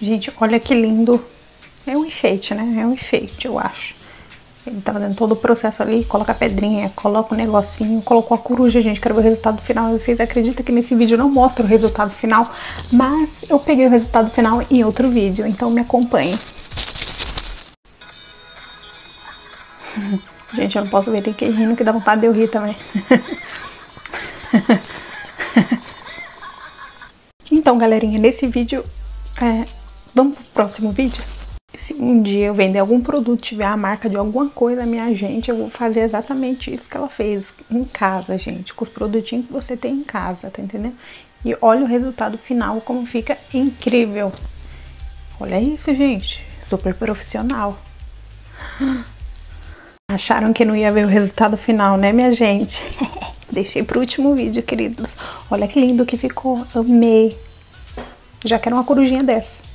Gente, olha que lindo. É um enfeite, né? É um enfeite, eu acho. Ele tá fazendo todo o processo ali, coloca a pedrinha, coloca o negocinho, colocou a coruja, gente. Quero ver o resultado final. Vocês acreditam que nesse vídeo eu não mostro o resultado final, mas eu peguei o resultado final em outro vídeo, então me acompanhem. Gente, eu não posso ver, tem que ir rindo que dá vontade de eu rir também. Então, galerinha, nesse vídeo, vamos pro próximo vídeo? Se um dia eu vender algum produto, tiver a marca de alguma coisa, minha gente, eu vou fazer exatamente isso que ela fez em casa, gente. Com os produtinhos que você tem em casa, tá entendendo? E olha o resultado final, como fica incrível. Olha isso, gente. Super profissional. Acharam que não ia ver o resultado final, né, minha gente? Deixei pro último vídeo, queridos. Olha que lindo que ficou. Amei. Já quero uma corujinha dessa.